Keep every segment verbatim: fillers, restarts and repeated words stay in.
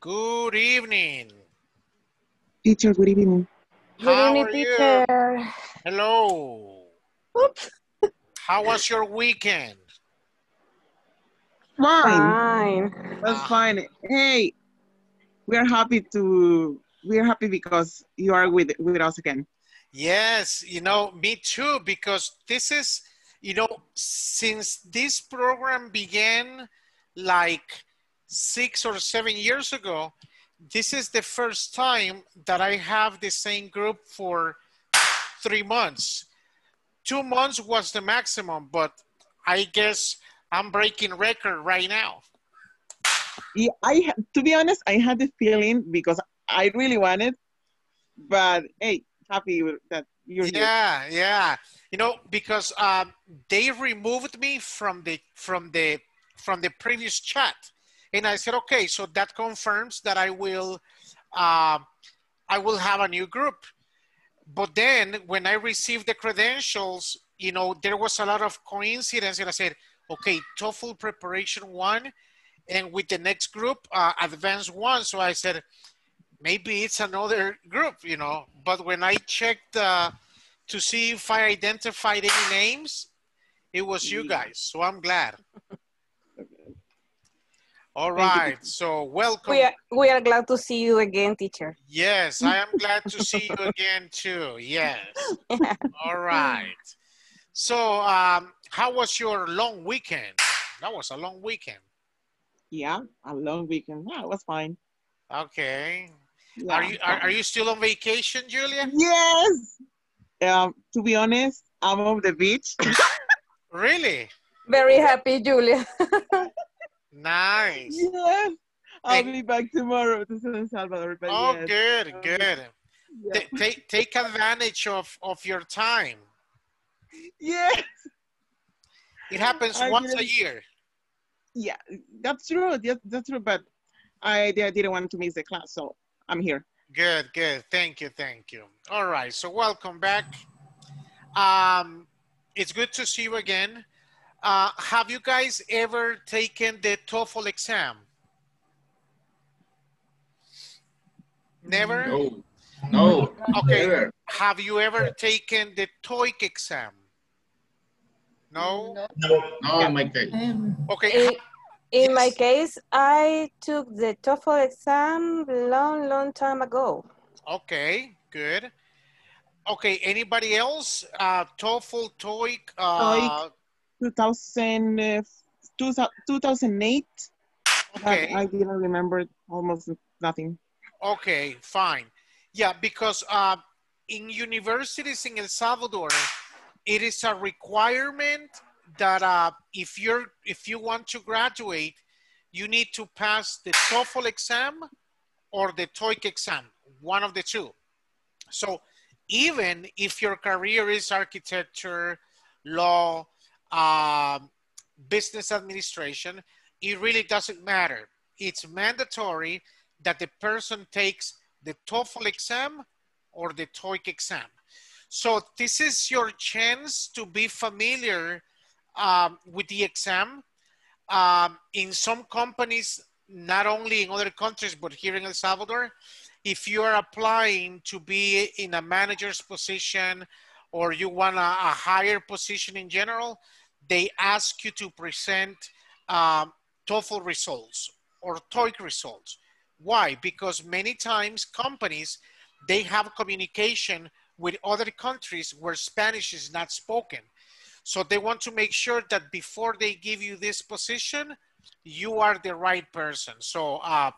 Good evening. Teacher, good evening. Good evening, teacher. Hello. Oops. How was your weekend? Fine. Fine. That's fine. Hey, we are happy to, we are happy because you are with, with us again. Yes, you know, me too, because this is, you know, since this program began like six or seven years ago, this is the first time that I have the same group for three months. Two months was the maximum, but I guess I'm breaking record right now. Yeah, I, to be honest, I had the feeling because I really wanted, but hey, happy that you're yeah, here. Yeah, yeah. You know, because um, they removed me from the from the from the previous chat. And I said, okay, so that confirms that I will, uh, I will have a new group. But then when I received the credentials, you know, there was a lot of coincidence. And I said, okay, TOEFL preparation one, and with the next group, uh, advanced one. So I said, maybe it's another group, you know. But when I checked uh, to see if I identified any names, it was you guys. So I'm glad. All right, so welcome. We are, we are glad to see you again, teacher. Yes, I am glad to see you again too, yes. Yeah. All right. So um, how was your long weekend? That was a long weekend. Yeah, a long weekend. Yeah, it was fine. Okay. Yeah. Are you are, are you still on vacation, Julia? Yes. Um, to be honest, I'm on the beach. Really? Very happy, Julia. Nice. Yes. I'll hey. be back tomorrow to El Salvador. Oh, yes. good, good. Yeah. Take, take advantage of, of your time. Yes. It happens I once did. a year. Yeah, that's true. That's true, but I didn't want to miss the class, so I'm here. Good, good. Thank you, thank you. All right, so welcome back. Um, it's good to see you again. Uh, have you guys ever taken the TOEFL exam? Never? No. No. Okay. Never. Have you ever taken the TOEIC exam? No? No, no, no in my case. Okay. In, in yes. my case, I took the TOEFL exam long, long time ago. Okay, good. Okay, anybody else? Uh, TOEFL, TOEIC? Uh, TOEIC. two thousand eight, okay. I didn't remember almost nothing. Okay, fine. Yeah, because uh, in universities in El Salvador, it is a requirement that uh, if you're if you want to graduate, you need to pass the TOEFL exam or the TOEIC exam, one of the two. So even if your career is architecture, law, Uh, business administration, it really doesn't matter. It's mandatory that the person takes the TOEFL exam or the TOEIC exam. So this is your chance to be familiar um, with the exam. Um, in some companies, not only in other countries, but here in El Salvador, if you are applying to be in a manager's position or you want a, a higher position in general, they ask you to present um, TOEFL results or TOEIC results. Why? Because many times companies, they have communication with other countries where Spanish is not spoken. So they want to make sure that before they give you this position, you are the right person. So uh,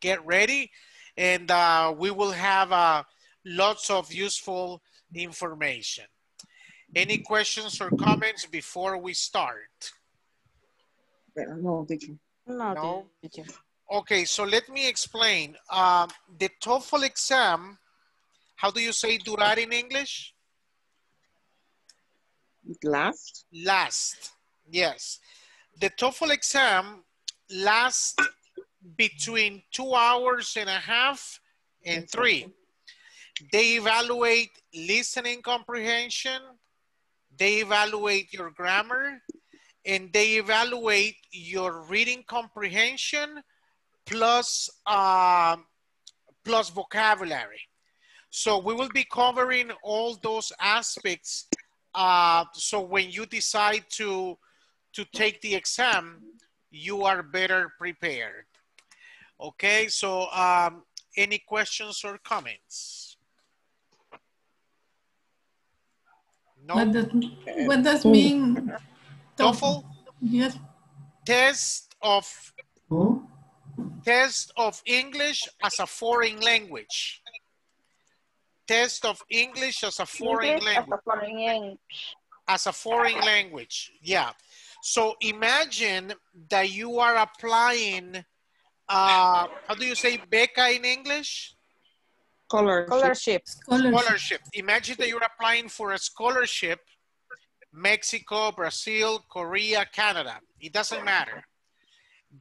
get ready and uh, we will have uh, lots of useful information. Any questions or comments before we start? No, teacher. No, teacher. Okay, so let me explain. Um, the TOEFL exam, how do you say durar in English? Last. Last, yes. The TOEFL exam lasts between two hours and a half and three. They evaluate listening comprehension, they evaluate your grammar, and they evaluate your reading comprehension plus, uh, plus vocabulary. So we will be covering all those aspects. Uh, so when you decide to, to take the exam, you are better prepared. Okay, so um, any questions or comments? No? What does, what does mean? TOEFL? Yes. Test of, oh. test of English as a foreign language. Test of English as a foreign English language. As a foreign language. As a foreign language, yeah. So imagine that you are applying, uh, how do you say beca in English? Scholarship. Scholarship. Scholarship. Scholarship. Imagine that you're applying for a scholarship, Mexico, Brazil, Korea, Canada. It doesn't matter.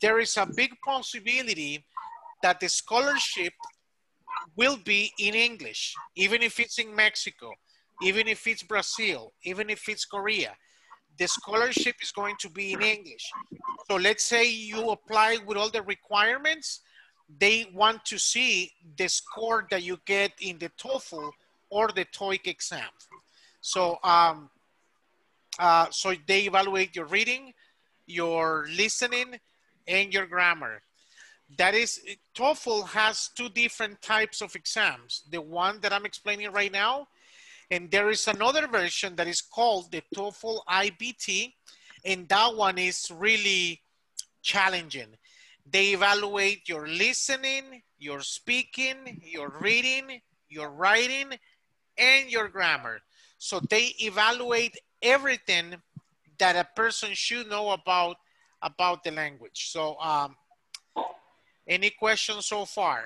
There is a big possibility that the scholarship will be in English, even if it's in Mexico, even if it's Brazil, even if it's Korea. The scholarship is going to be in English. So let's say you apply with all the requirements. They want to see the score that you get in the TOEFL or the TOEIC exam. So, um, uh, so they evaluate your reading, your listening, and your grammar. That is, TOEFL has two different types of exams. The one that I'm explaining right now, and there is another version that is called the TOEFL I B T, and that one is really challenging. They evaluate your listening, your speaking, your reading, your writing, and your grammar. So they evaluate everything that a person should know about, about the language. So um, any questions so far?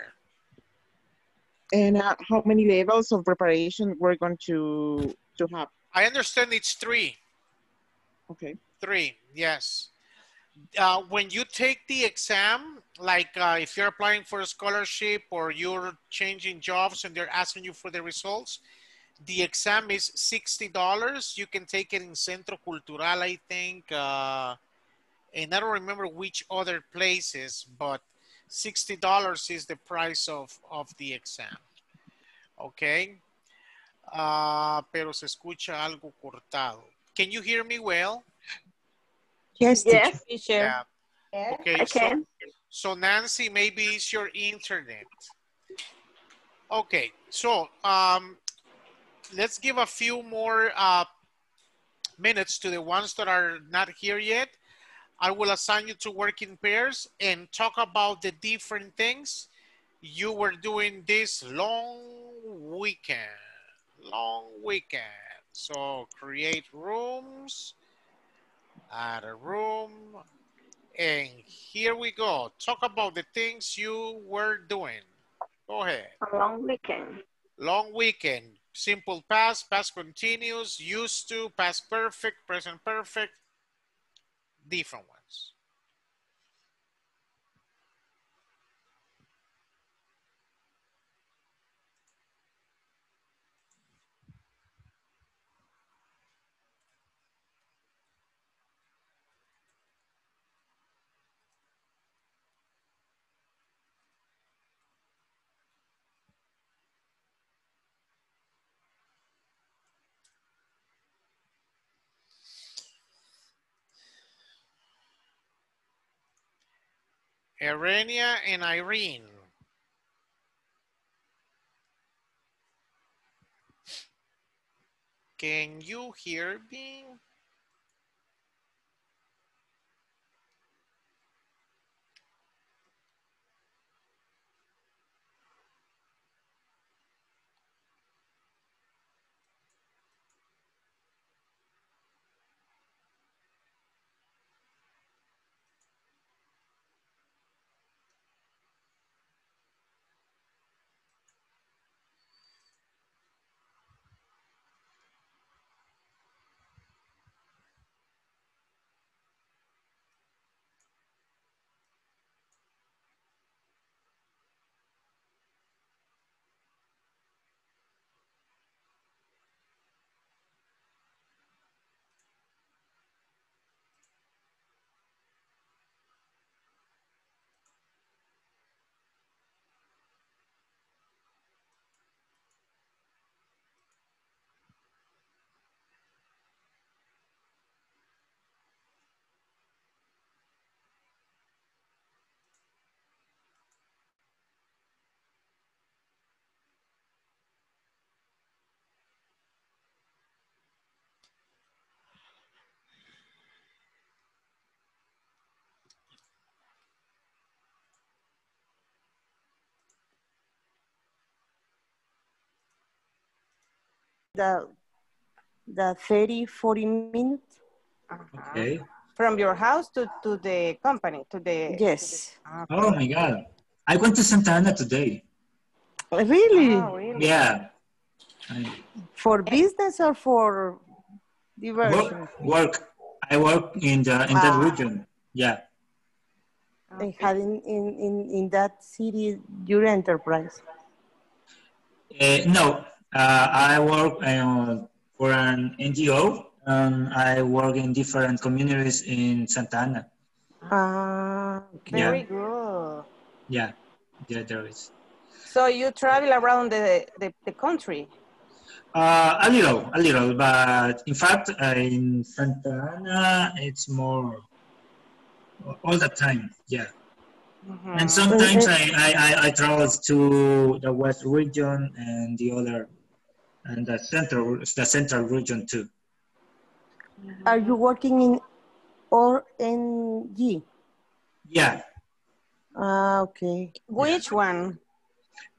And uh, how many levels of preparation we're going to, to have? I understand it's three. Okay. Three, yes. Uh, when you take the exam, like uh, if you're applying for a scholarship or you're changing jobs and they're asking you for the results, the exam is sixty dollars. You can take it in Centro Cultural, I think. Uh, and I don't remember which other places, but sixty dollars is the price of, of the exam. Okay. Uh, pero se escucha algo cortado. Can you hear me well? Yes, yes, teacher. Yeah. Yeah. Okay, I can. So, so Nancy, maybe it's your internet. Okay, so um, let's give a few more uh, minutes to the ones that are not here yet. I will assign you to work in pairs and talk about the different things you were doing this long weekend. Long weekend. So create rooms, add a room, and here we go. Talk about the things you were doing. Go ahead. A long weekend. Long weekend. Simple past, past continuous, used to, past perfect, present perfect. Different ones. Irenia and Irene. Can you hear me? the the thirty, forty minutes. Uh-huh. Okay. From your house to, to the company, to the... Yes. To the, okay. Oh my God. I went to Santa Ana today. Really? Oh, really? Yeah. I, for business or for diversion? Work. work. I work in, the, in ah. that region. Yeah. Okay. They had in, in, in, in that city your enterprise? Uh, no. Uh, I work uh, for an N G O. Um, I work in different communities in Santa Ana. Ah, very yeah. good. Yeah, yeah, there is. So you travel around the, the, the country? Uh, a little, a little, but in fact, uh, in Santa Ana, it's more all the time, yeah. Mm-hmm. And sometimes I, I, I, I travel to the west region and the other, and the central, the central region too. Are you working in O N G? Yeah. Ah, uh, okay. Which yeah. one?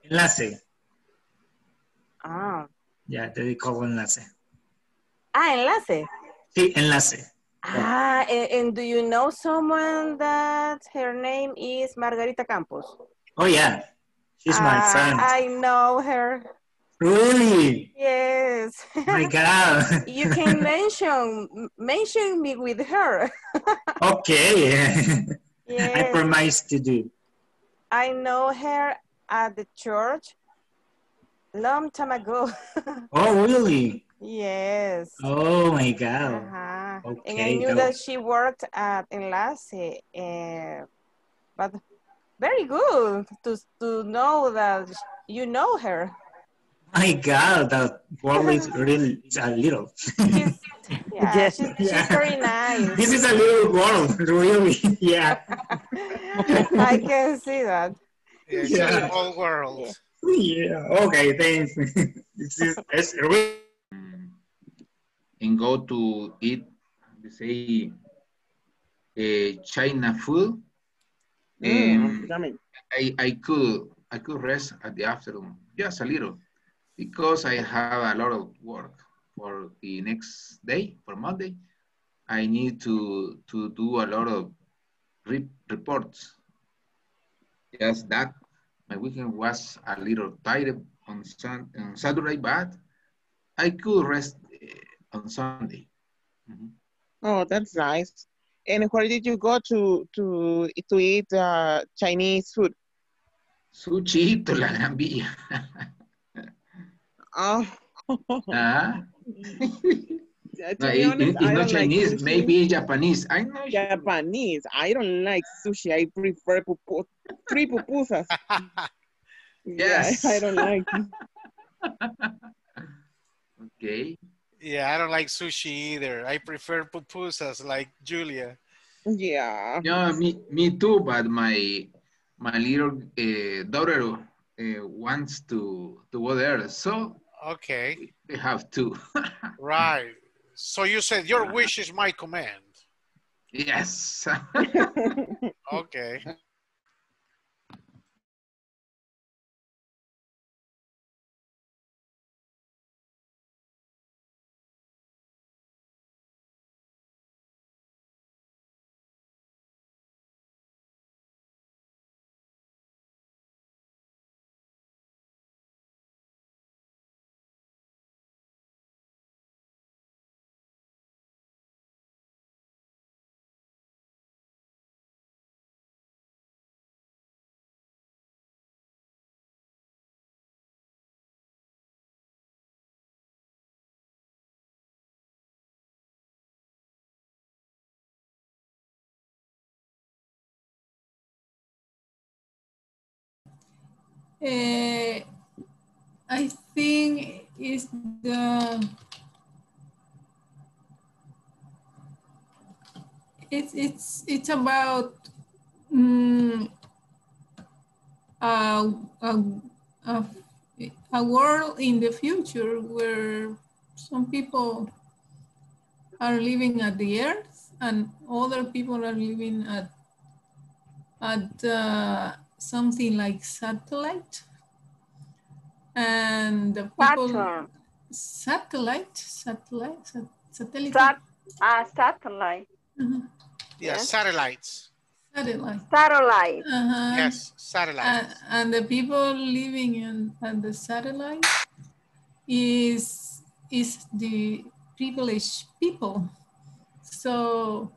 Enlace. Ah. Yeah, they call Enlace. Ah, Enlace? Sí, Enlace. Ah, and, and do you know someone that her name is Margarita Campos? Oh, yeah. She's uh, my friend. I know her. Really? Yes. My God. You can mention mention me with her. Okay. Yes. I promise to do. I know her at the church long time ago. Oh, really? Yes. Oh, my God. Uh-huh. Okay. And I knew oh. that she worked at Enlace. Uh, but very good to, to know that you know her. My God, that world is really is a little. She's, yeah, yes. she's, she's yeah. very nice. This is a little world, really. Yeah. I can see that. It's yeah. a whole world. Yeah. yeah. Okay, thanks. This is it's really. And go to eat, say, uh, China food. Mm, um, I I could I could rest at the afternoon, just a little. Because I have a lot of work for the next day, for Monday, I need to, to do a lot of re reports. Just that, my weekend was a little tired on, sun on Saturday, but I could rest on Sunday. Mm-hmm. Oh, that's nice. And where did you go to, to, to eat uh, Chinese food? Sushi to la Gambia. Oh. Uh, to be honest, it's not Chinese, like maybe Japanese. I know Japanese. Sure. I don't like sushi. I prefer pupu three pupusas. Yes. Yeah, I don't like. Okay. Yeah, I don't like sushi either. I prefer pupusas, like Julia. Yeah. Yeah, me, me too. But my my little uh, daughter uh, wants to to go there, so. Okay. We have to. Right. So you said your wish is my command. Yes. Okay. Uh, I think is the it's it's it's about um, a, a, a, a world in the future where some people are living at the earth and other people are living at at uh, something like satellite, and the people, Saturn. Satellite, satellite, sat satellite. Sat uh, satellite. Uh-huh. Yeah, yes. Satellites. Satellite. Satellite. Uh-huh. Yes, satellites. Uh, and the people living in, in the satellite is is the privileged people. So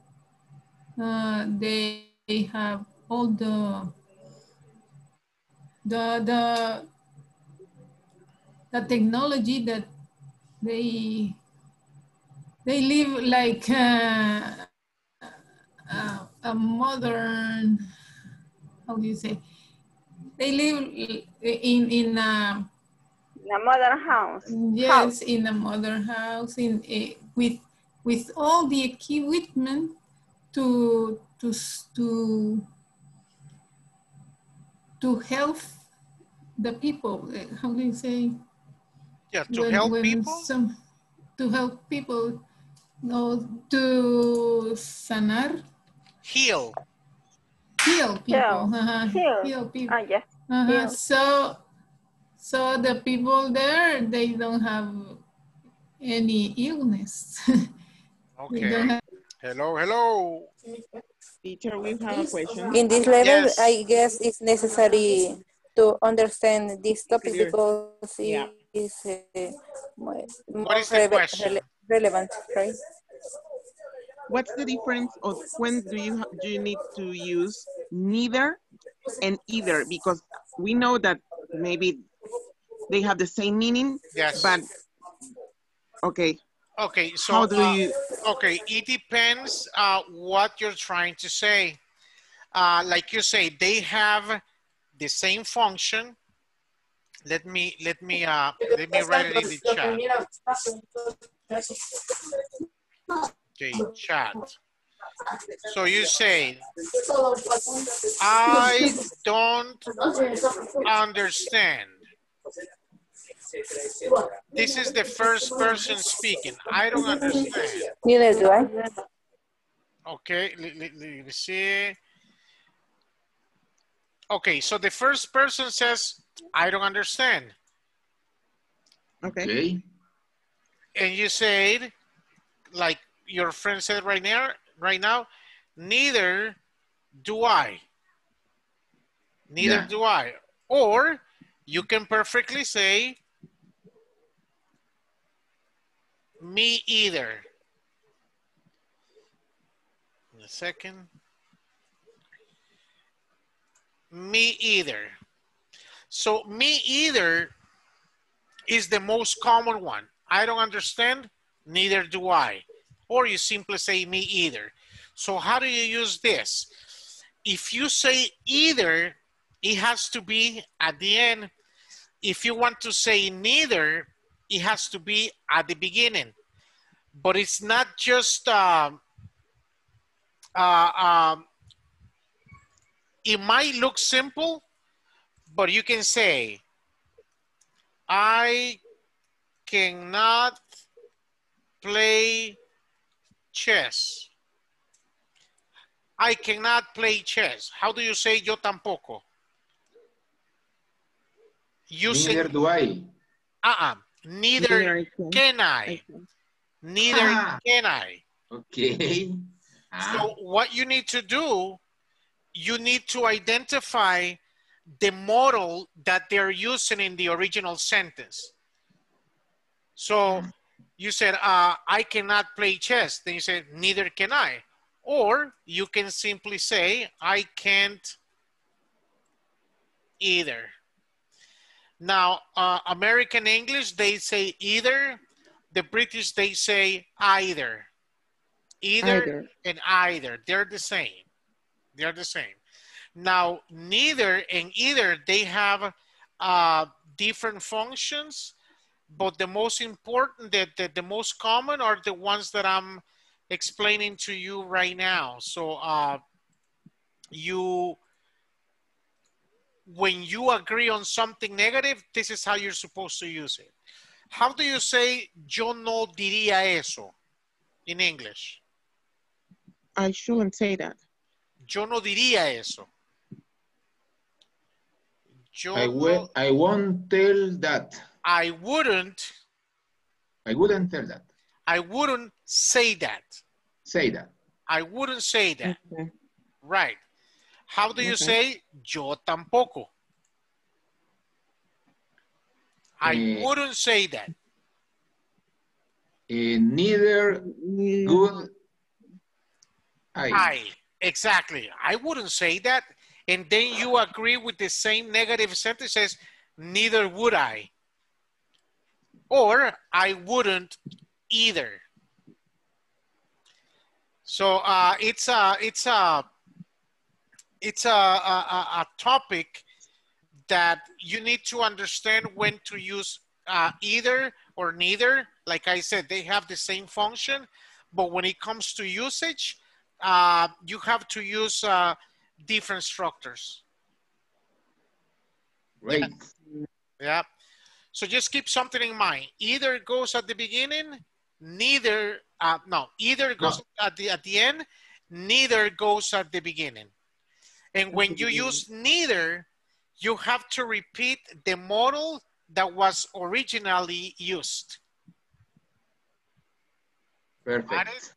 uh, they have all the the the the technology that they they live like. Uh, Uh, a modern, how do you say? They live in in a, in a modern house. Yes, house. In a modern house, in a, with with all the equipment to to to to help the people. How do you say? Yeah, to when, help when people. Some, to help people. No, to sanar. Heal. Heal people. Heal, uh-huh. Heal. Heal people. Ah, yeah. Uh-huh. Heal. So, so the people there, they don't have any illness. Okay. Have... Hello, hello. Teacher, we have a question. In this level, yes. I guess it's necessary to understand this topic because yeah. it is uh, more what is the question? Relevant, right? What's the difference of when do you do you need to use neither and either? Because we know that maybe they have the same meaning. Yes. But okay. Okay. So how do uh, you? Okay, it depends uh, what you're trying to say. Uh, like you say, they have the same function. Let me let me uh, let me write it in the chat. Okay, chat. So you say, I don't understand. This is the first person speaking. I don't understand. Neither do I. Okay, let, let, let me see. Okay, so the first person says, I don't understand. Okay. Okay. And you said, like your friend said right now, right now, neither do I. Neither yeah. do I. Or you can perfectly say, me either. In a second. Me either. So me either is the most common one. I don't understand, neither do I. Or you simply say me either. So how do you use this? If you say either, it has to be at the end. If you want to say neither, it has to be at the beginning. But it's not just um, uh, um, it might look simple, but you can say, I cannot play chess. I cannot play chess. How do you say yo tampoco? You neither say, do I. Uh-uh. Neither, neither can I. Can. Neither ah. can I. Okay. Ah. So what you need to do, you need to identify the model that they're using in the original sentence. So you said, uh, I cannot play chess. Then you said, neither can I. Or you can simply say, I can't either. Now, uh, American English, they say either. The British, they say either. Either, either. and either. They're the same. They're the same. Now, neither and either, they have uh, different functions, but the most important, that the, the most common are the ones that I'm explaining to you right now. So uh, you, when you agree on something negative, this is how you're supposed to use it. How do you say, yo no diría eso in English? I shouldn't say that. Yo no diría eso. Yo I, will, no, I won't tell that. I wouldn't I wouldn't tell that. I wouldn't say that. Say that. I wouldn't say that. Okay. Right. How do you okay. say yo tampoco? I uh, wouldn't say that. Uh, neither would I. I. Exactly. I wouldn't say that. And then you agree with the same negative sentences, neither would I. Or I wouldn't either. So uh, it's a, it's a, it's a, a, a topic that you need to understand when to use uh, either or neither. Like I said, they have the same function, but when it comes to usage, uh, you have to use uh, different structures. Right. Yeah. yeah. So just keep something in mind. Either goes at the beginning, neither, uh, no, either goes no. at the at the end, neither goes at the beginning. And when you use neither, you have to repeat the model that was originally used. Perfect. Got it?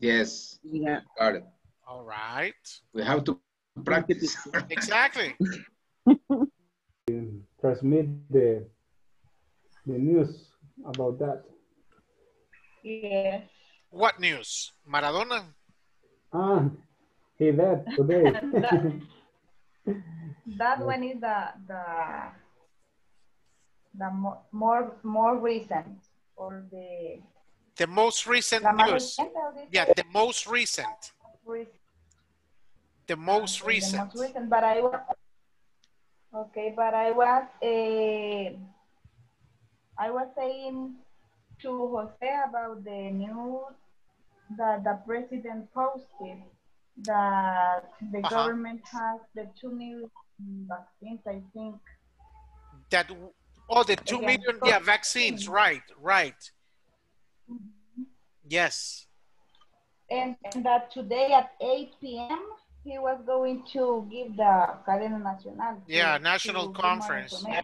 Yes. Yeah. Got it. All right. We have to practice. Exactly. Transmit the the news about that. Yeah. What news? Maradona? Ah, he died today. that, that one is the the the mo more more recent or the the most recent the news. Recent? Yeah, the most recent. Recent. The most recent. The most recent, but I was okay. But I was uh, I was saying to Jose about the news that the president posted that the uh-huh. government has the two million vaccines. I think that oh, the two Again, million yeah vaccines. Right, right. Mm-hmm. Yes. And, and that today at eight P M he was going to give the Cadena Nacional. Yeah, to, national to conference. Yeah.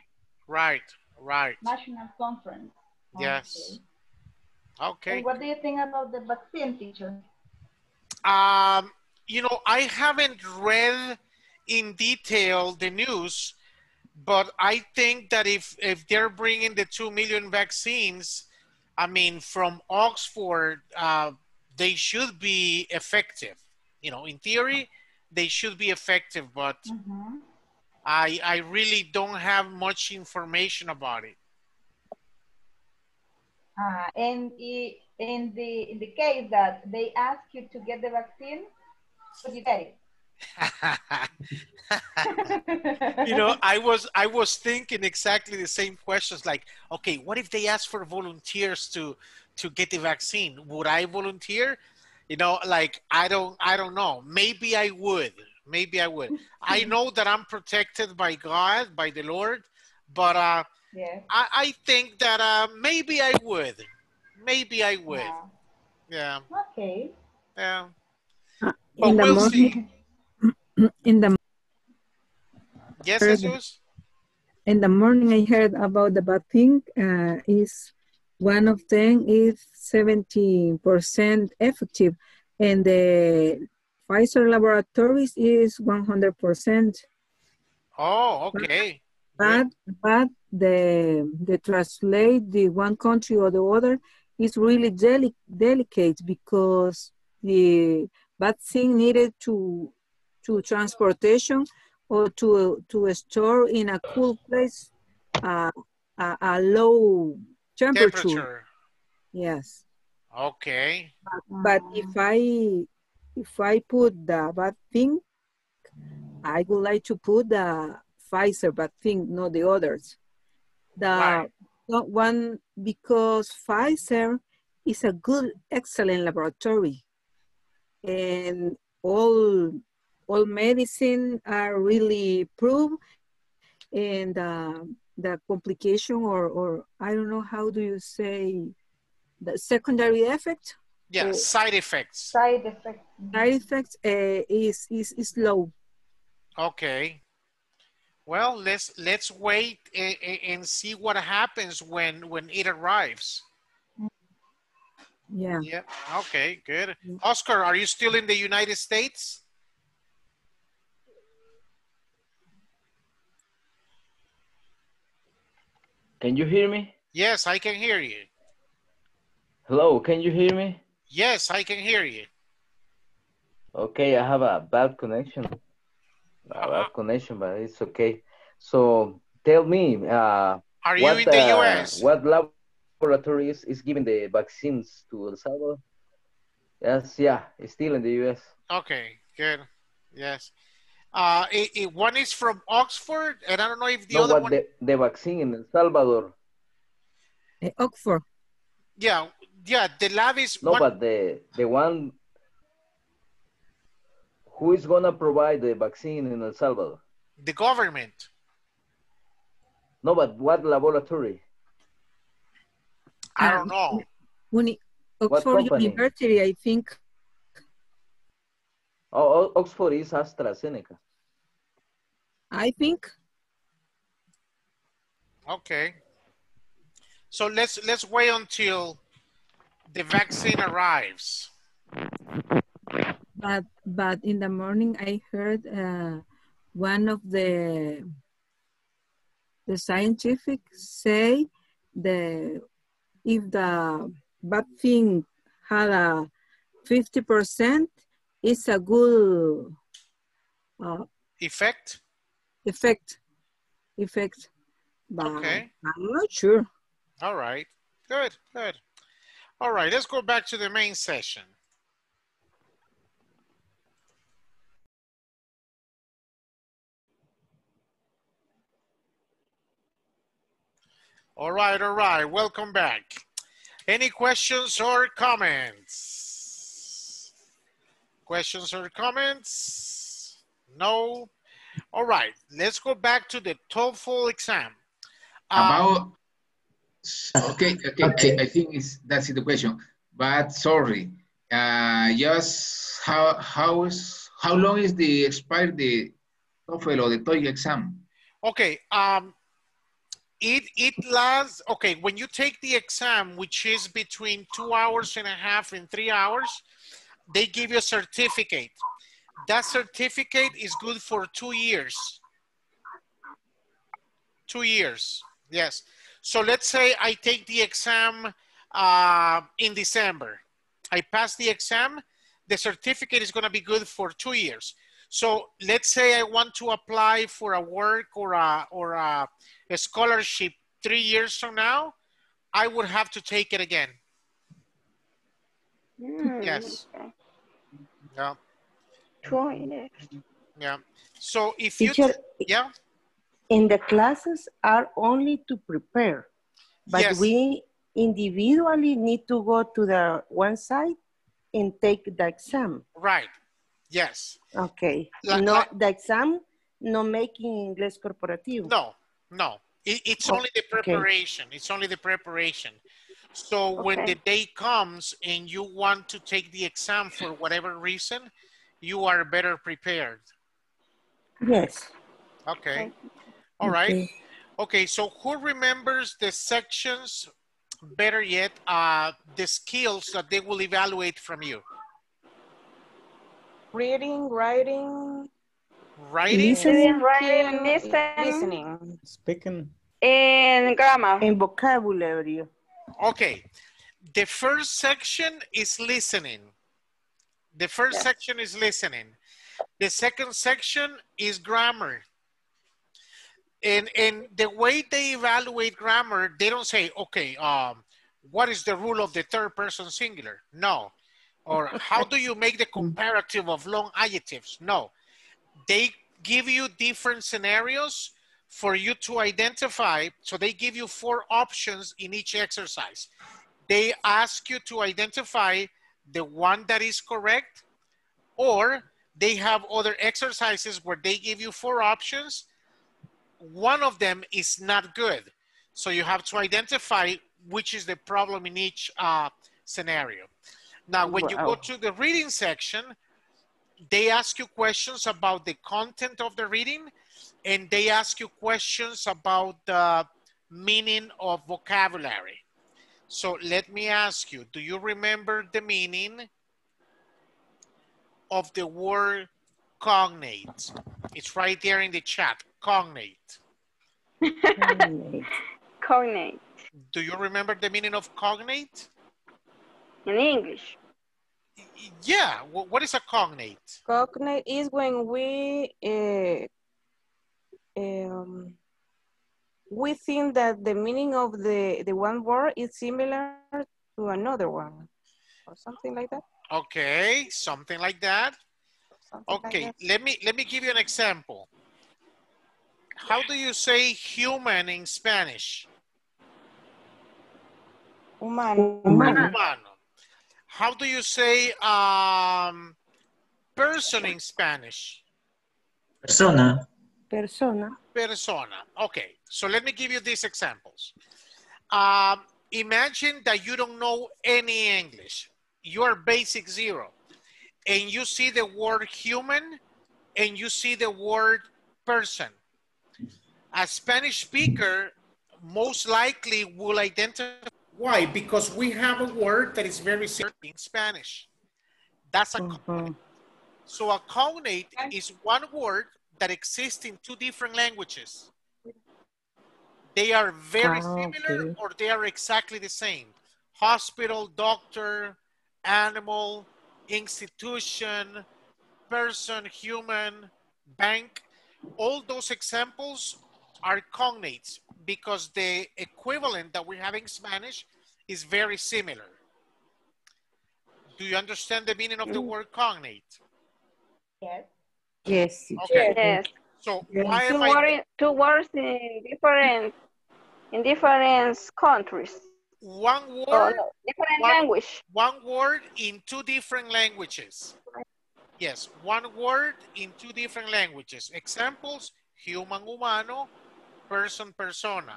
Right, right. National conference. Yes. Okay. okay. And what do you think about the vaccine, teacher? Um, you know, I haven't read in detail the news, but I think that if if they're bringing the two million vaccines, I mean, from Oxford. Uh, They should be effective, you know, in theory, they should be effective, but mm-hmm. I, I really don't have much information about it. Uh, and it, in, the, in the case that they ask you to get the vaccine, would you get it? You know, I was, I was thinking exactly the same questions like, okay, what if they ask for volunteers to, to get the vaccine? Would I volunteer? You know, like, I don't, I don't know. Maybe I would, maybe I would. I know that I'm protected by God, by the Lord, but uh, yeah. I, I think that uh, maybe I would, maybe I would. Yeah. yeah. Okay. Yeah. But in we'll the morning, see. In the yes, Jesus? In the morning I heard about the bad thing uh, is one of them is seventeen percent effective, and the Pfizer laboratories is one hundred percent. Oh, okay. But, yeah. but the, the translate the one country or the other is really deli delicate because the vaccine needed to, to transportation or to, to store in a cool place, uh, a, a low Temperature. temperature. Yes. Okay. But, but if I if I put the bad thing, I would like to put the Pfizer bad thing, not the others. The Why? one because Pfizer is a good, excellent laboratory, and all all medicine are really proved, and. Uh, the complication or, or I don't know, how do you say the secondary effect? Yeah, or side effects. Side effects. Side effects uh, is, is, is low. Okay. Well, let's, let's wait and, and see what happens when, when it arrives. Yeah. Yeah. Okay, good. Oscar, are you still in the United States? Can you hear me? Yes, I can hear you. Hello, can you hear me? Yes, I can hear you. Okay, I have a bad connection. A bad connection, but it's okay. So tell me, uh, are you what, in the uh, U S? What laboratory is, is giving the vaccines to El Salvador? Yes, yeah, it's still in the U S. Okay, good. Yes. Uh, it, it, one is from Oxford, and I don't know if the no, other what one... The, the vaccine in El Salvador. The Oxford. Yeah, yeah, the lab is... No, one... but the, the one... Who is going to provide the vaccine in El Salvador? The government. No, but what laboratory? I don't know. Uni Oxford University, I think. Oh, Oxford is AstraZeneca. I think. Okay. So let's let's wait until the vaccine arrives. But, but in the morning, I heard uh, one of the, the scientific say the if the vaccine had a fifty percent, it's a good uh, effect. Effect. Effect. But okay. I'm not sure. All right. Good. Good. All right. Let's go back to the main session. All right, all right, welcome back. Any questions or comments? Questions or comments? No? All right, let's go back to the TOEFL exam. Um, About, okay, okay, okay. I, I think it's, that's the question, but sorry. Uh, just how, how, is, how long is the expired the TOEFL or the TOEIC exam? Okay. Um, It, it lasts, okay, when you take the exam, which is between two hours and a half and three hours, they give you a certificate. That certificate is good for two years. Two years, yes. So let's say I take the exam uh, in December. I pass the exam, the certificate is gonna be good for two years. So let's say I want to apply for a work or a, or a, a scholarship three years from now, I would have to take it again. Mm. Yes. Yeah. Yeah. So if Teacher, you, yeah. And the classes are only to prepare, but yes. We individually need to go to the one side and take the exam. Right. Yes. Okay. Like, no, like, the exam, no making Ingles Corporativo. No, no. It, it's oh, only the preparation. Okay. It's only the preparation. So okay. When the day comes and you want to take the exam for whatever reason, you are better prepared. Yes. Okay. okay. All right. Okay. okay. So who remembers the sections, better yet, uh, the skills that they will evaluate from you? Reading, writing, writing, listening, writing, listening, listening, speaking, and grammar, and vocabulary. Okay, the first section is listening. The first yes. section is listening. The second section is grammar. And and the way they evaluate grammar, they don't say, okay, um, what is the rule of the third person singular? No. Or how do you make the comparative of long adjectives? No, they give you different scenarios for you to identify. So they give you four options in each exercise. They ask you to identify the one that is correct, or they have other exercises where they give you four options. One of them is not good. So you have to identify which is the problem in each uh, scenario. Now, when you go to the reading section, they ask you questions about the content of the reading, and they ask you questions about the meaning of vocabulary. So let me ask you, do you remember the meaning of the word cognate? It's right there in the chat, cognate. Cognate. Cognate. Do you remember the meaning of cognate? In English. Yeah, what is a cognate? Cognate is when we, uh, um, we think that the meaning of the, the one word is similar to another one, or something like that. Okay, something like that. Something okay, like that. Let me, let me give you an example. How do you say human in Spanish? Humano. Humano. How do you say um, person in Spanish? Persona. Persona. Persona. Okay, so let me give you these examples. Um, imagine that you don't know any English. You are basic zero. And you see the word human and you see the word person. A Spanish speaker most likely will identify. Why? Because we have a word that is very similar in Spanish. That's a cognate. So a cognate is one word that exists in two different languages. They are very ah, similar okay. or they are exactly the same. Hospital, doctor, animal, institution, person, human, bank. All those examples are cognates, because the equivalent that we have in Spanish is very similar. Do you understand the meaning of the word cognate? Yes. Yes. Okay. Yes. So why two am I... Word, two words in different, in different countries. One word... Oh, no. Different one, language. One word in two different languages. Yes, one word in two different languages. Examples, human, humano, person, persona,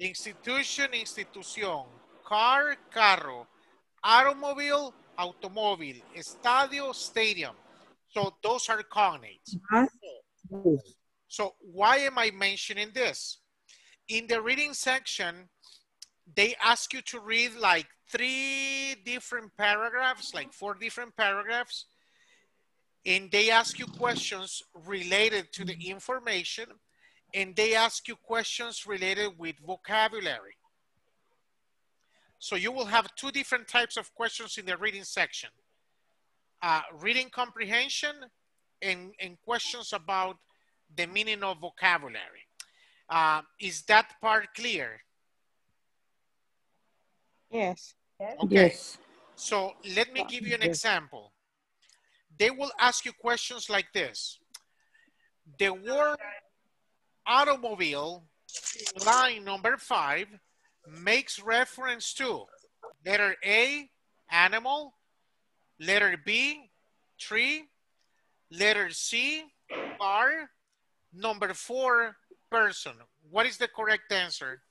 institution, institución, car, carro, automobile, automobile, estadio, stadium. So those are cognates. Mm-hmm. So why am I mentioning this? In the reading section, they ask you to read like three different paragraphs, like four different paragraphs, and they ask you questions related to the information, and they ask you questions related with vocabulary. So you will have two different types of questions in the reading section. Uh, reading comprehension and, and questions about the meaning of vocabulary. Uh, is that part clear? Yes. Okay. Yes. So let me give you an yes. example. They will ask you questions like this. The word automobile, line number five, makes reference to letter A, animal, letter B, tree, letter C, car, number four, person. What is the correct answer?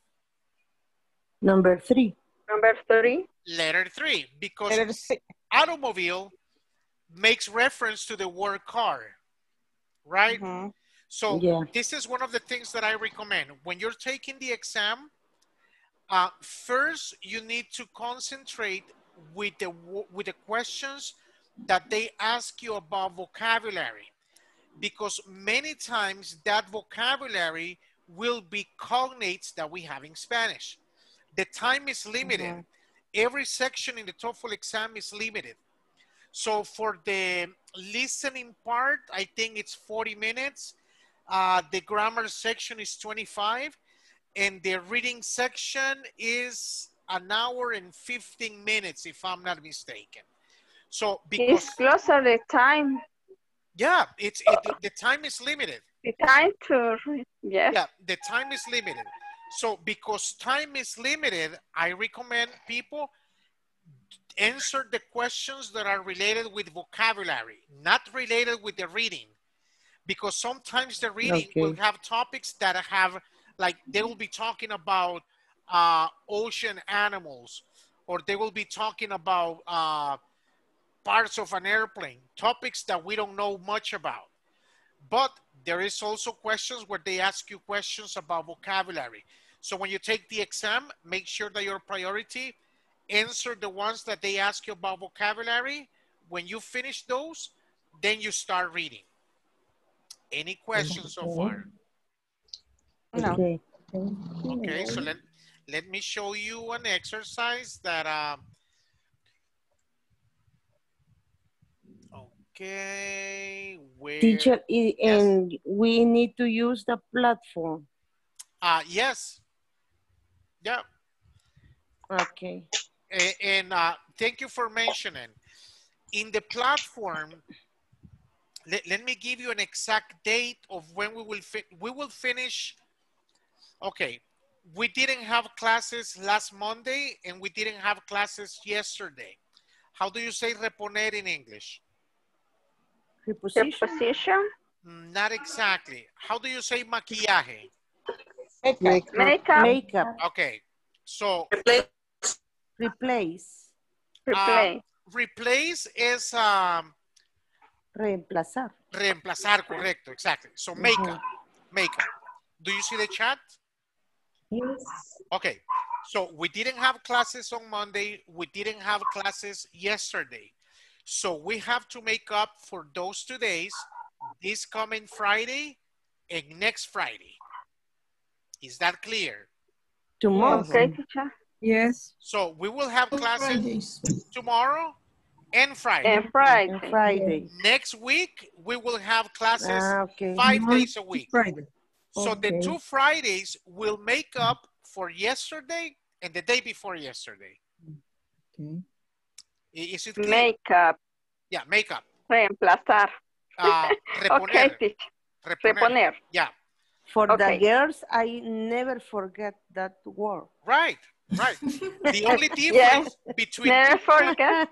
Number three. Number three. Letter three, because letter C. Automobile makes reference to the word car, right? Mm-hmm. So yeah. This is one of the things that I recommend. When you're taking the exam, uh, first you need to concentrate with the, with the questions that they ask you about vocabulary, because many times that vocabulary will be cognates that we have in Spanish. The time is limited. Mm-hmm. Every section in the TOEFL exam is limited. So for the listening part, I think it's forty minutes. Uh, the grammar section is twenty-five, and the reading section is an hour and fifteen minutes, if I'm not mistaken. So because it's closer the time. Yeah, it's it, the time is limited. The time to yeah. Yeah, the time is limited. So because time is limited, I recommend people answer the questions that are related with vocabulary, not related with the reading. Because sometimes the reading okay. will have topics that have, like they will be talking about uh, ocean animals, or they will be talking about uh, parts of an airplane, topics that we don't know much about. But there is also questions where they ask you questions about vocabulary. So when you take the exam, make sure that your priority answer the ones that they ask you about vocabulary. When you finish those, then you start reading. Any questions so far? No. Okay, so let, let me show you an exercise that, um, okay. Where... Teacher, yes. And we need to use the platform. Uh, yes. Yeah. Okay. And, and uh, thank you for mentioning. In the platform, let, let me give you an exact date of when we will, fi we will finish. Okay, we didn't have classes last Monday and we didn't have classes yesterday. How do you say reponer in English? Reposition. Reposition. Not exactly. How do you say maquillaje? Makeup. Makeup. Makeup. Okay, so. Replace. Replace. Replace. Um, replace is. Um, Reemplazar. Reemplazar, correcto, exactly. So makeup, makeup. Do you see the chat? Yes. Okay, so we didn't have classes on Monday. We didn't have classes yesterday. So we have to make up for those two days, this coming Friday and next Friday. Is that clear? Tomorrow. Okay, teacher. Yes. So we will have classes tomorrow and Friday. And Friday. And Friday. Next week, we will have classes ah, okay. five Monday, days a week. Friday. So okay. the two Fridays will make up for yesterday and the day before yesterday. Okay. Is it clear? Makeup. Yeah, makeup. Reemplazar. Uh, reponer. Okay. Reponer. Reponer. Yeah. For okay. the girls, I never forget that word. Right, right. The only difference yes. between... Never forget.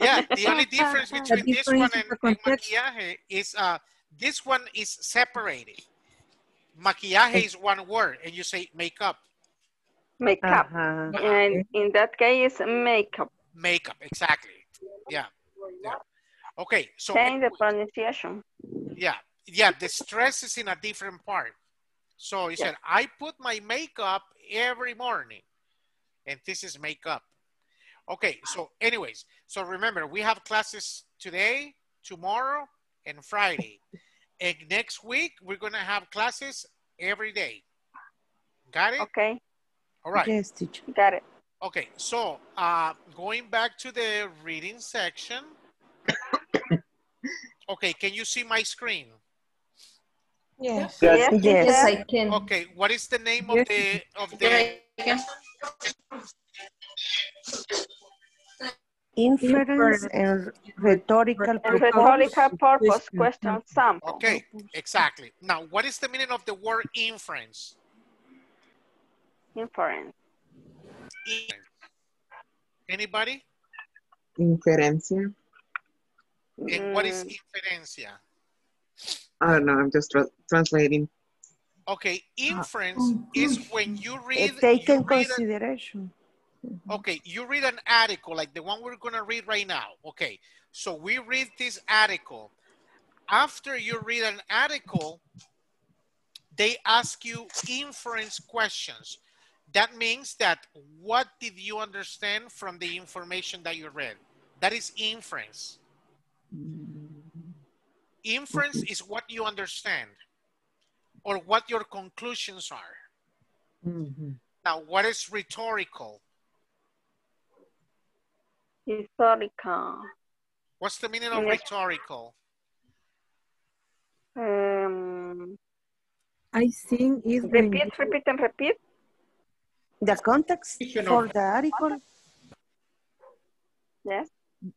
Yeah, the only difference between this one and, and maquillaje is uh, this one is separated. Maquillaje is one word and you say makeup. Makeup. Uh-huh. And in that case, makeup. Makeup, exactly. Yeah. yeah. Okay, so... Change the pronunciation. Yeah, yeah, the stress is in a different part. So you yeah. said, I put my makeup every morning. And this is makeup. Okay, so anyways, so remember, we have classes today, tomorrow, and Friday. And next week, we're going to have classes every day. Got it? Okay. All right. Yes, teacher. Got it. Okay, so uh, going back to the reading section. Okay, can you see my screen? Yes. Yes, yes. yes I can. Okay, what is the name yes. of the... Of the... Yes, Inference and rhetorical and purpose, rhetorical purpose question. question sample. Okay, exactly. Now, what is the meaning of the word inference? Inference. Inference. Anybody? Inferencia. And what is inferencia? I don't know. I'm just tra translating. Okay, inference ah. is when you read. Take in consideration. A, Okay, you read an article like the one we're going to read right now. Okay, so we read this article. After you read an article, they ask you inference questions. That means that what did you understand from the information that you read? That is inference. Inference is what you understand or what your conclusions are. Mm-hmm. Now, what is rhetorical? Historical. What's the meaning of rhetorical? Um, I think is repeat, repeat, and repeat. The context for the article. Yes.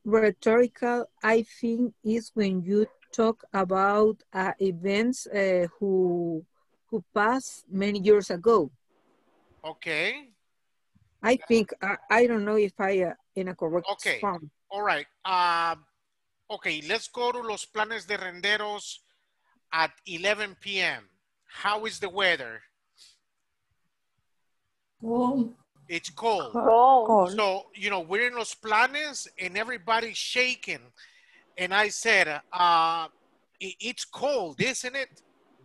Rhetorical, I think, is when you talk about uh, events uh, who who passed many years ago. Okay. I think I, I don't know if I uh, in a correct okay. form. All right. Uh, okay, let's go to Los Planes de Renderos at eleven p m How is the weather? Cold. It's cold. cold. cold. So, you know, we're in Los Planes and everybody's shaking. And I said, uh, it, it's cold, isn't it?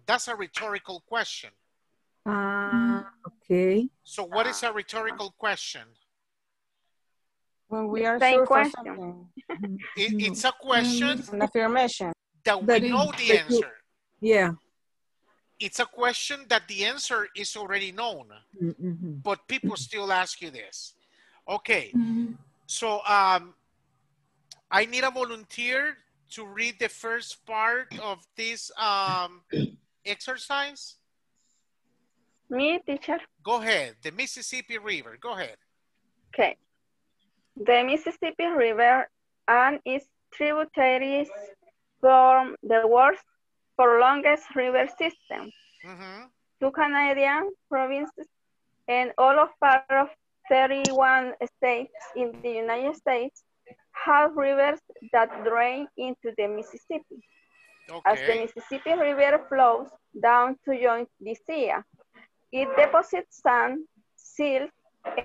That's a rhetorical question. Uh, okay. So what is a rhetorical question? When we are sure question. For something. It, it's a question. An affirmation. That we know the answer. Yeah. It's a question that the answer is already known, mm-hmm. but people still ask you this. Okay. Mm-hmm. So um, I need a volunteer to read the first part of this um, exercise. Me, teacher? Go ahead. The Mississippi River. Go ahead. Okay. The Mississippi River and its tributaries form the world's for longest river system. Mm-hmm. Two Canadian provinces and all of part of thirty-one states in the United States have rivers that drain into the Mississippi. Okay. As the Mississippi River flows down to join the sea, it deposits sand, silt,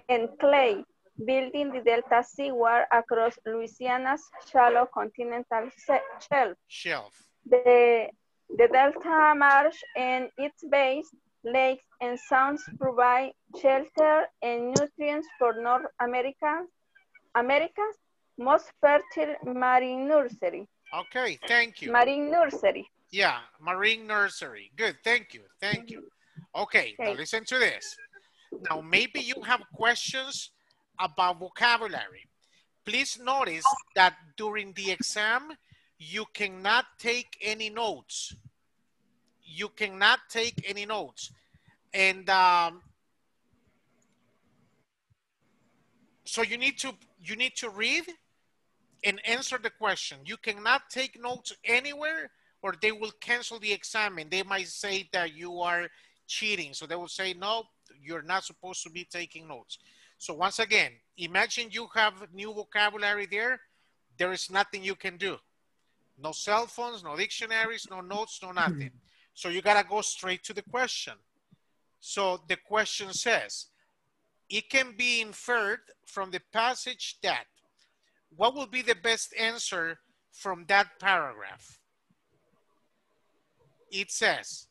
and clay, building the delta seaward across Louisiana's shallow continental shelf. Shelf. The, the delta marsh and its bays, lakes, and sounds provide shelter and nutrients for North America, America's most fertile marine nursery. Okay, thank you. Marine nursery. Yeah, marine nursery. Good, thank you, thank you. Okay, okay. Now listen to this. Now maybe you have questions about vocabulary. Please notice that during the exam, you cannot take any notes. You cannot take any notes. And um, so you need to, you need to read and answer the question. You cannot take notes anywhere or they will cancel the exam and they might say that you are cheating. So they will say, no, you're not supposed to be taking notes. So once again, imagine you have new vocabulary there. There is nothing you can do. No cell phones, no dictionaries, no notes, no nothing. So you gotta go straight to the question. So the question says, it can be inferred from the passage that, what will be the best answer from that paragraph? It says,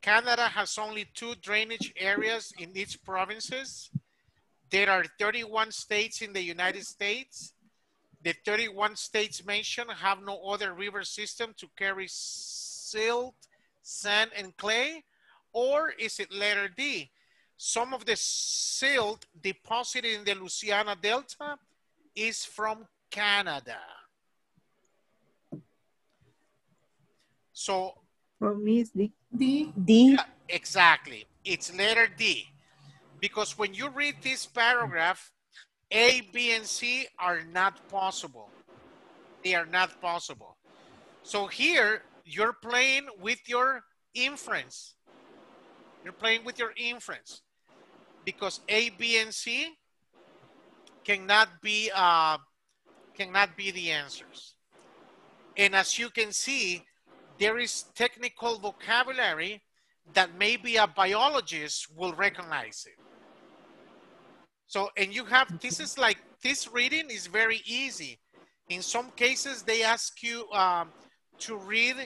Canada has only two drainage areas in its provinces. There are thirty-one states in the United States. The thirty-one states mentioned have no other river system to carry silt, sand, and clay. Or is it letter D? Some of the silt deposited in the Louisiana Delta is from Canada. So. For me, it's D. D. D. Yeah, exactly. It's letter D. Because when you read this paragraph, A, B, and C are not possible. They are not possible. So here, you're playing with your inference. You're playing with your inference. Because A, B, and C cannot be, uh, cannot be the answers. And as you can see, there is technical vocabulary that maybe a biologist will recognize it. So, and you have, this is like, this reading is very easy. In some cases, they ask you um, to read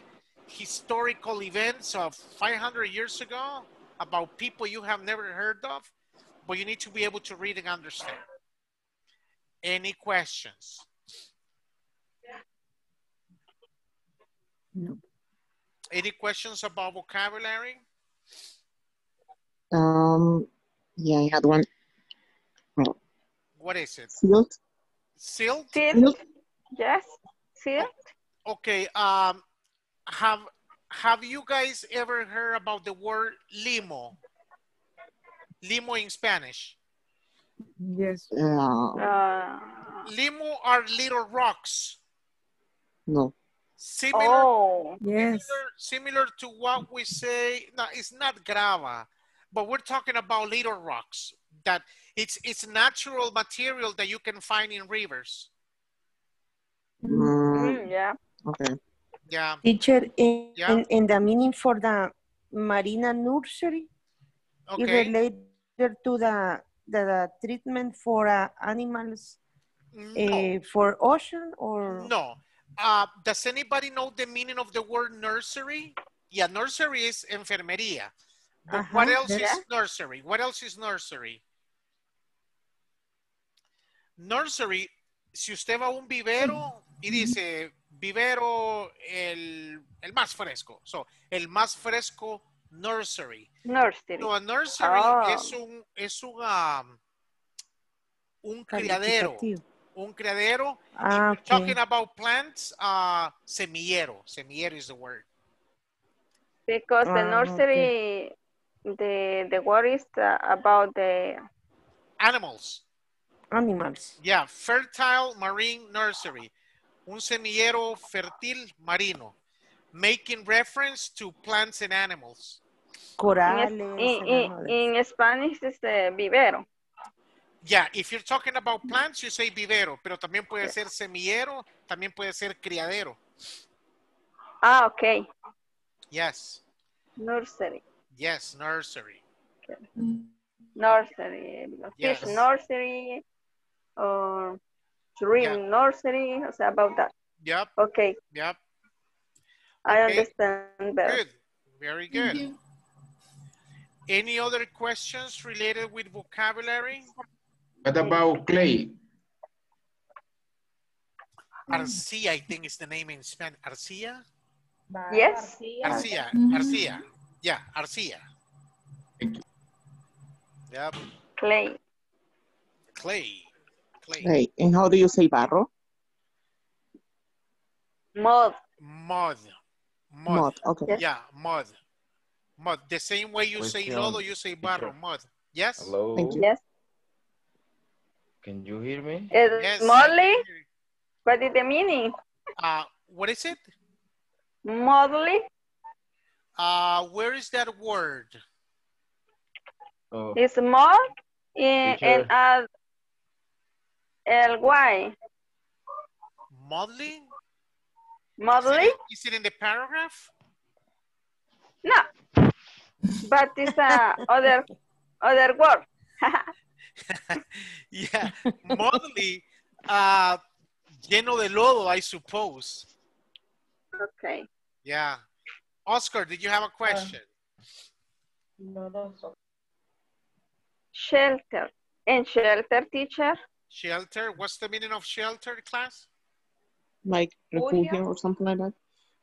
historical events of five hundred years ago about people you have never heard of, but you need to be able to read and understand. Any questions? No. Any questions about vocabulary? Um, yeah, I had one. What is it? Silt. Silt? Silt. Yes, silt. Okay, um, have, have you guys ever heard about the word limo? Limo in Spanish? Yes. Uh, limo are little rocks. No. Similar, oh, yes. similar, similar to what we say, no, it's not grava, but we're talking about little rocks. That it's it's natural material that you can find in rivers. Mm, yeah. Okay. Yeah. Teacher, in, yeah. in in the meaning for the marina nursery, okay. Is related to the the, the treatment for uh, animals, no. uh, for ocean or no? Uh, does anybody know the meaning of the word nursery? Yeah, nursery is enfermería. But uh-huh. What else yeah. is nursery? What else is nursery? Nursery, si usted va a un vivero y dice vivero el, el más fresco. So, el más fresco nursery. Nursery. So, a nursery oh. es un, es un, um, un criadero. Un criadero. Ah, okay. Talking about plants, uh, semillero. Semillero is the word. Because the nursery, ah, okay. the, the word is uh, about the... Animals. Animals. Yeah, fertile marine nursery. Un semillero fértil marino. Making reference to plants and animals. Corales. In, in, in, in Spanish is the vivero. Yeah, if you're talking about plants, you say vivero, pero también puede ser semillero, también puede ser criadero. Ah, okay. Yes. Nursery. Yes, nursery. Okay. Nursery. Yes. Fish nursery or dream yeah. nursery, o sea, about that. Yep. Okay. Yep. I okay. understand better. Good. Very good. Mm-hmm. Any other questions related with vocabulary? What about clay? Arcilla, I think is the name in Spanish. Arcilla? Yes. Arcilla. Arcilla. Yeah, arcilla. Yep. Clay. Clay. Clay. Clay. And how do you say barro? Mud. Mud. Mud. Mud. Okay. Yes. Yeah, mud. Mud. The same way you Question. say lodo, you say barro. Mud. Yes? Hello? Thank you. Yes. Can you hear me? Yes. Mudly? What is the meaning? Uh, what is it? Mudly? Uh, where is that word? Oh. It's mud in, and add L Y. Mudly? Mudly? Is, is it in the paragraph? No, but it's uh, other, other word. Yeah, mudly, uh, lleno de lodo, I suppose. Okay. Yeah. Oscar, did you have a question? No, no. Shelter. And shelter, teacher? Shelter. What's the meaning of shelter, class? Like refugio or something like that.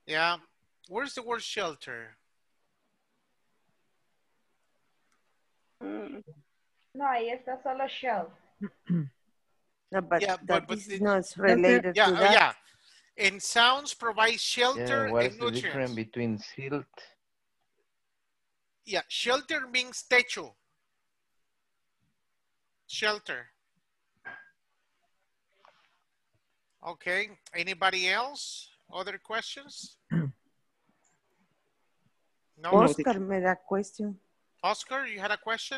Yeah. Where's the word shelter? Mm. No, ahí está solo shell. No, but yeah, but, but the, not related yeah, to that. Yeah. And sounds provide shelter yeah, and nutrients. What's the difference between silt? Yeah, shelter means techo. Shelter. Okay, anybody else? Other questions? No? Oscar made a question. Oscar, you had a question?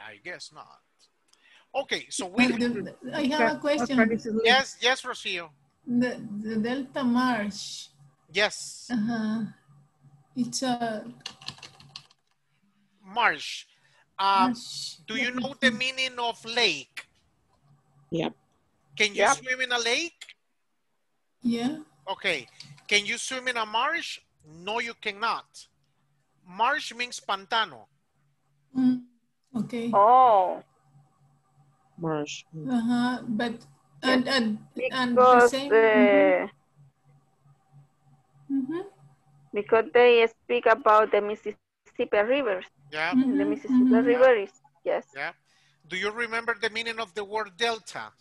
I guess not. Okay, so we... I have a question. Yes, yes, Rocio. The, the Delta Marsh. Yes. Uh-huh. It's a... Marsh. Um, marsh. Do you know the meaning of lake? Yep. Can you yep. swim in a lake? Yeah. Okay. Can you swim in a marsh? No, you cannot. Marsh means pantano. Mm. Okay. Oh. Marsh. Uh-huh. But and and and the same. The... Mm-hmm. Because they speak about the Mississippi River. Yeah. Mm-hmm. The Mississippi mm-hmm. River is yes. Yeah. Do you remember the meaning of the word delta?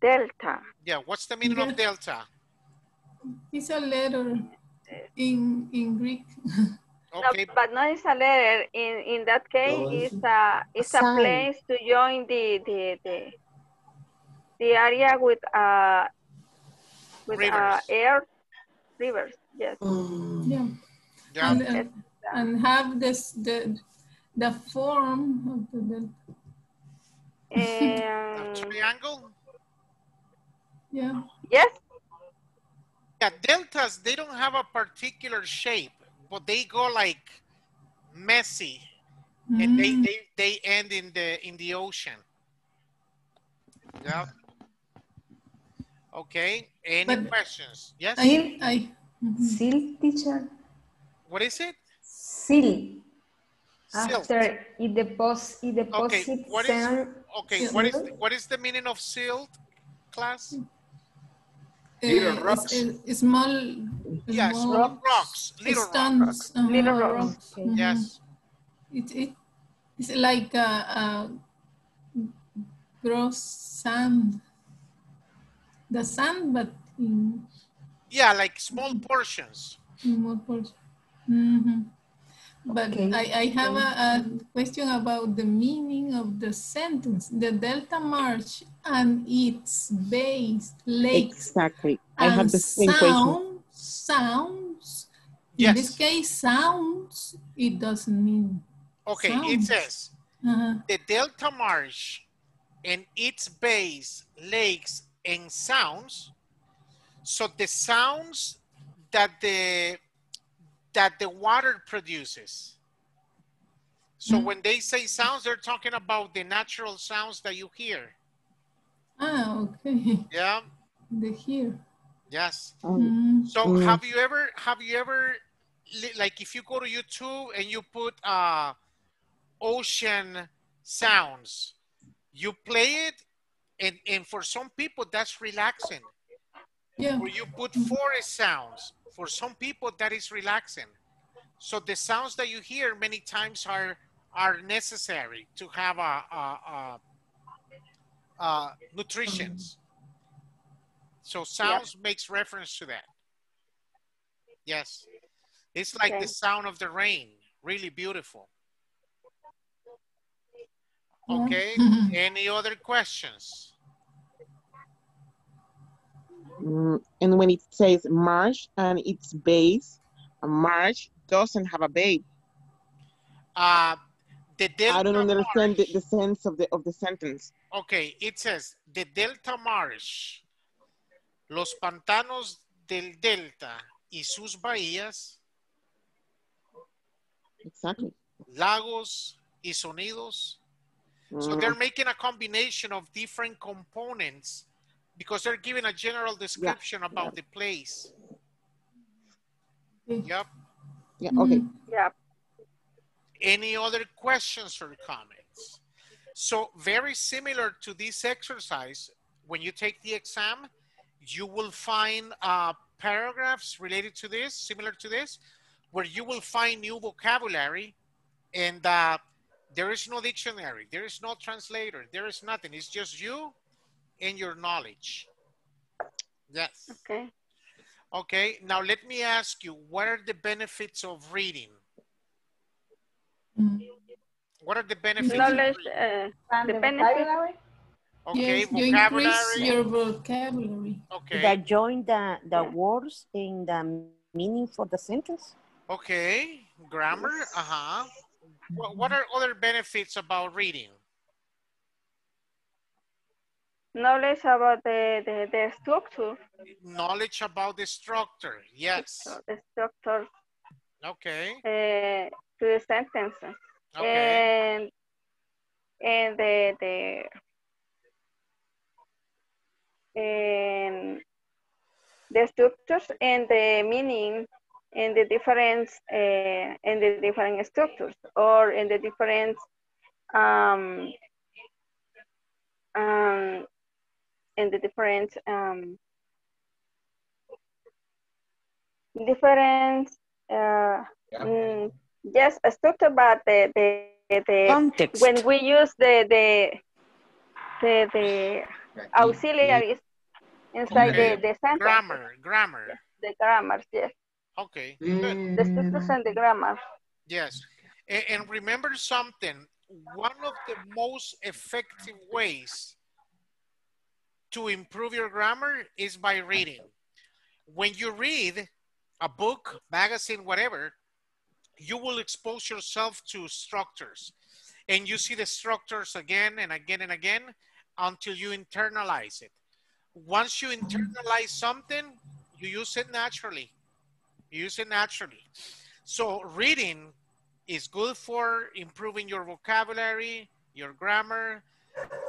Delta. Yeah. What's the meaning delta. of delta? It's a letter in in Greek. Okay. No, but not it's a letter. In in that case, oh, it's a it's a, a place to join the the the, the area with uh with rivers. Uh, air rivers. Yes. Um, yeah. yeah. And, and, and have this the the form of the, the um, triangle. Yeah. Yes. Yeah. Deltas they don't have a particular shape. But they go like messy, mm-hmm. and they, they they end in the in the ocean. Yeah. Okay. Any but questions? Yes. I, I mm-hmm. Seal, teacher. What is it? Seal. After it deposits. It deposits okay, what is, okay. What is what is the meaning of sealed, class? Uh, little rocks. It's, it's small. Yeah, small rocks. rocks. Little rocks. Um, little rocks. Okay. Yes. It it it's like a, a gross sand. The sand, but in yeah, like small portions. Small portions. Mm-hmm. But okay. I, I have okay. a, a question about the meaning of the sentence. The Delta March and its base, lakes. Exactly. I have the same sound, question. Sounds. Yes. In this case, sounds, it doesn't mean. Okay, sounds. It says uh-huh. the Delta March and its base, lakes, and sounds. So the sounds that the that the water produces. So mm-hmm. when they say sounds, they're talking about the natural sounds that you hear. Ah, okay. Yeah. They hear. Yes. Mm-hmm. So yeah. have you ever, have you ever, like if you go to YouTube and you put uh, ocean sounds, you play it and, and for some people that's relaxing. Yeah. Or you put forest sounds. For some people, that is relaxing. So the sounds that you hear many times are are necessary to have a, a, a, a nutrition. So sounds yeah. makes reference to that. Yes, it's like okay. the sound of the rain, really beautiful. Okay, yeah. Any other questions? And when it says marsh and its base, a marsh doesn't have a base. Uh, the Delta I don't understand the, the sense of the of the sentence. Okay, it says the Delta Marsh, los pantanos del Delta y sus bahías, exactly. lagos y sonidos. Mm. So they're making a combination of different components because they're giving a general description yeah. about yeah. the place. Yep. Yeah, okay. Yeah. Any other questions or comments? So very similar to this exercise, when you take the exam, you will find uh, paragraphs related to this, similar to this, where you will find new vocabulary and uh, there is no dictionary, there is no translator, there is nothing, it's just you and your knowledge. Yes. Okay. Okay, now let me ask you, what are the benefits of reading? Mm. What are the benefits Knowledge, of uh, the benefits? Okay, yes, vocabulary. You increase your vocabulary. Okay. That join the, the yeah. words in the meaning for the sentence. Okay, grammar, yes. uh-huh. What, what are other benefits about reading? Knowledge about the, the, the structure. Knowledge about the structure, yes. The structure. Okay. Uh, to the sentences. Okay. And, and the, the and the structures and the meaning and the difference uh, and the different structures or in the different um, um and the different um, different uh, yeah. mm, yes, I talked about the the, the context when we use the the the, the auxiliaries inside okay. the, the sentence. Grammar, grammar. Yes, the grammar, yes. Okay. Mm. The structures and the grammar. Yes, and, and remember something. One of the most effective ways to improve your grammar is by reading. When you read a book, magazine, whatever, you will expose yourself to structures and you see the structures again and again and again until you internalize it. Once you internalize something, you use it naturally. You use it naturally. So reading is good for improving your vocabulary, your grammar.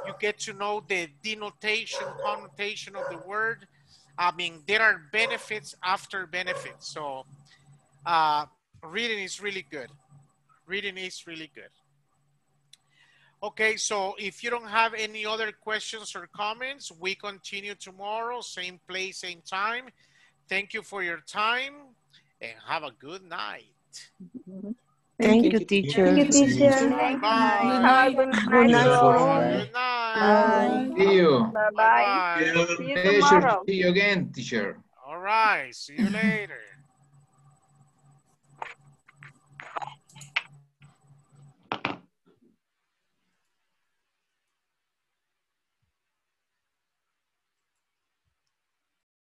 You get to know the denotation, connotation of the word. I mean, there are benefits after benefits. So uh, reading is really good. reading is really good. Okay, so if you don't have any other questions or comments, we continue tomorrow, same place, same time. Thank you for your time and have a good night. Thank, Thank you, teacher. Thank you, teacher. Bye-bye. Bye-bye. Good night. Bye. See you. Bye-bye. See you tomorrow. See you again, teacher. All right, see you later.